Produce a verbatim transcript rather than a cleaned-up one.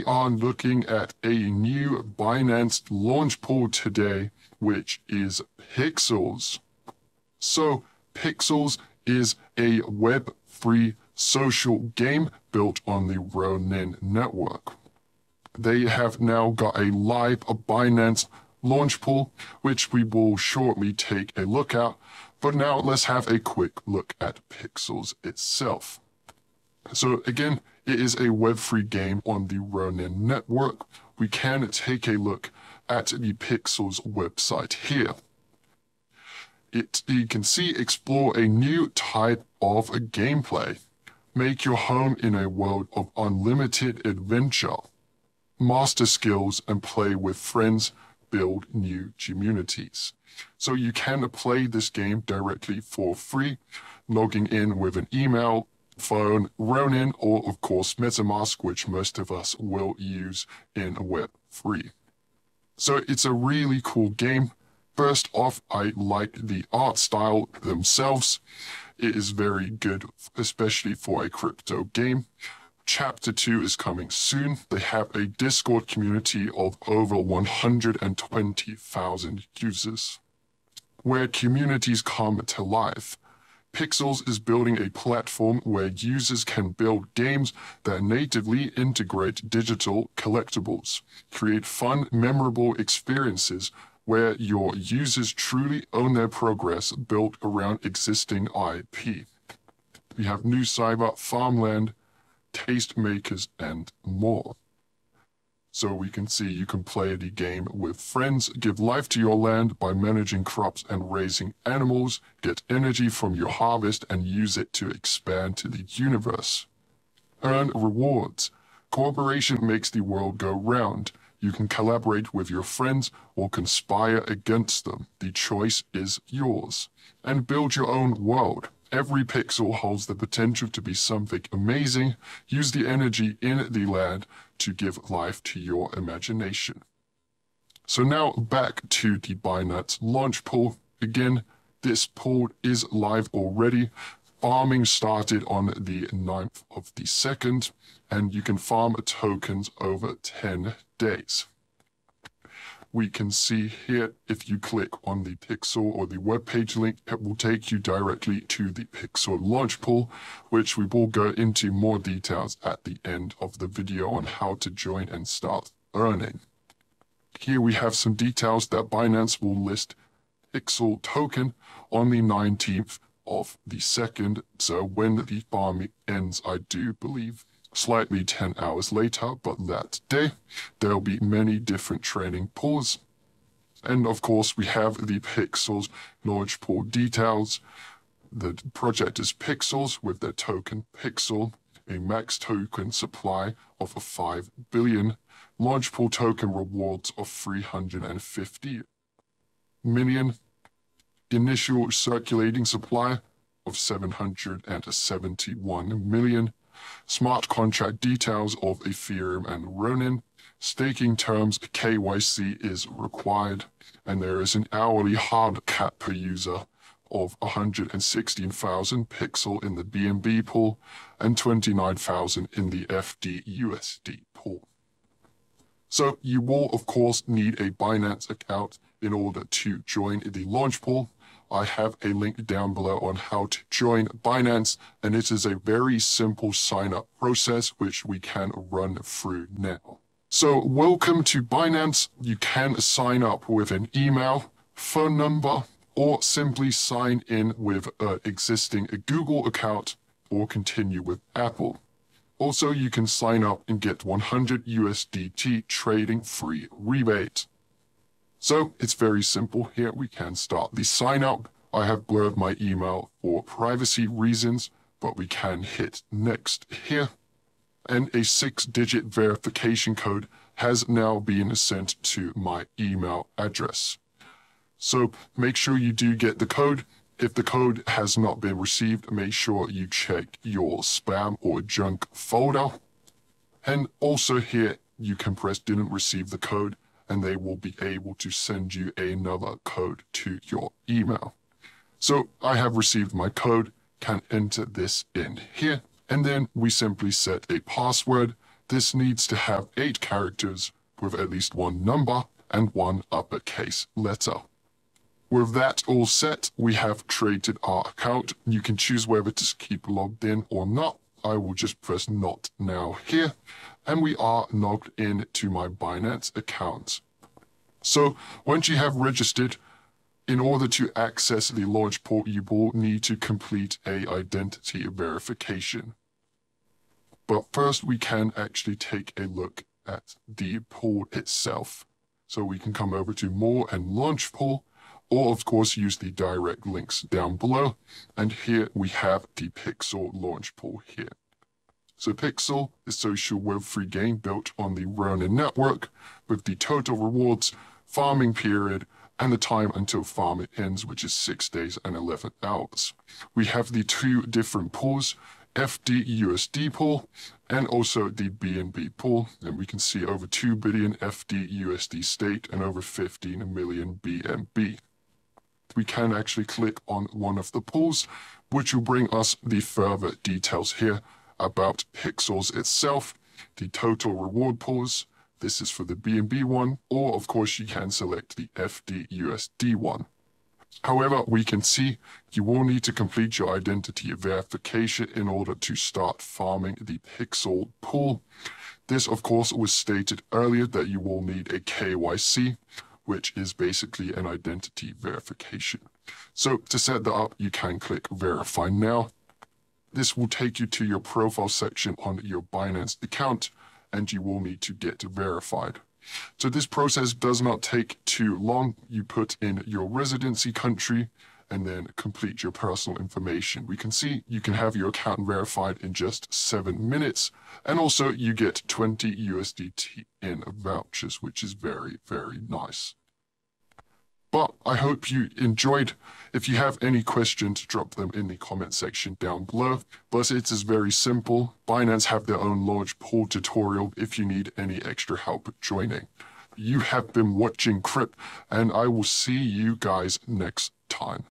we are looking at a new Binance Launchpool today, which is Pixels. So Pixels is a web three social game built on the Ronin network. They have now got a live Binance Launchpool, which we will shortly take a look at. But now let's have a quick look at Pixels itself. So again, it is a web three game on the Ronin network. We can take a look at the Pixels website here. It, you can see explore a new type of a gameplay. Make your home in a world of unlimited adventure. Master skills and play with friends. Build new communities. So you can play this game directly for free, logging in with an email, phone, Ronin, or of course MetaMask, which most of us will use in web three. So it's a really cool game. First off, I like the art style themselves. It is very good, especially for a crypto game. Chapter two is coming soon. They have a Discord community of over one hundred twenty thousand users, where communities come to life. Pixels is building a platform where users can build games that natively integrate digital collectibles. Create fun, memorable experiences where your users truly own their progress built around existing I P. We have new cyber, farmland, tastemakers, and more. So we can see you can play the game with friends, give life to your land by managing crops and raising animals, get energy from your harvest and use it to expand to the universe. Earn rewards. Cooperation makes the world go round. You can collaborate with your friends or conspire against them. The choice is yours. And build your own world. Every pixel holds the potential to be something amazing. Use the energy in the land to give life to your imagination. So now back to the Binance launch pool. Again, this pool is live already. Farming started on the ninth of the second, and you can farm tokens over ten days. We can see here, if you click on the Pixel or the web page link, it will take you directly to the Pixel launch pool, which we will go into more details at the end of the video on how to join and start earning. Here we have some details that Binance will list Pixel token on the nineteenth of the second. So when the farming ends, I do believe, slightly ten hours later, but that day, there'll be many different training pools. And of course, we have the Pixels launch pool details. The project is Pixels with their token Pixel, a max token supply of five billion, launch pool token rewards of three hundred fifty million, initial circulating supply of seven hundred seventy-one million, smart contract details of Ethereum and Ronin, staking terms, K Y C is required, and there is an hourly hard cap per user of one hundred sixteen thousand pixel in the B N B pool and twenty-nine thousand in the F D U S D pool. So you will, of course, need a Binance account in order to join the launch pool. I have a link down below on how to join Binance, and it is a very simple sign-up process, which we can run through now. So welcome to Binance. You can sign up with an email, phone number, or simply sign in with an existing Google account or continue with Apple. Also, you can sign up and get one hundred U S D T trading free rebate. So it's very simple here. We can start the sign up. I have blurred my email for privacy reasons, but we can hit next here. And a six digit verification code has now been sent to my email address. So make sure you do get the code. If the code has not been received, make sure you check your spam or junk folder. And also here, you can press didn't receive the code, and they will be able to send you another code to your email. So I have received my code, can enter this in here, and then we simply set a password This needs to have eight characters with at least one number and one uppercase letter. With that all set, we have created our account. You can choose whether to keep logged in or not. I will just press not now here, and we are logged in to my Binance account. So once you have registered, in order to access the Launchpool, you will need to complete an identity verification. But first, we can actually take a look at the pool itself. So we can come over to More and Launchpool, or of course use the direct links down below. And here we have the Pixel Launchpool here. So Pixel is a social web three game built on the Ronin network with the total rewards, farming period, and the time until farm ends, which is six days and eleven hours. We have the two different pools, F D U S D pool and also the B N B pool. And we can see over two billion F D U S D state and over fifteen million B N B. We can actually click on one of the pools, which will bring us the further details here about Pixels itself, the total reward pools. This is for the B N B one, or of course you can select the F D U S D one. However, we can see you will need to complete your identity verification in order to start farming the Pixel pool. This of course was stated earlier that you will need a K Y C, which is basically an identity verification. So to set that up, you can click verify now. This will take you to your profile section on your Binance account, and you will need to get verified. So this process does not take too long. You put in your residency country and then complete your personal information. We can see you can have your account verified in just seven minutes. And also you get twenty U S D T in vouchers, which is very, very nice. But I hope you enjoyed. If you have any questions, drop them in the comment section down below. But it is very simple. Binance have their own Launchpool tutorial if you need any extra help joining. You have been watching Crypt, and I will see you guys next time.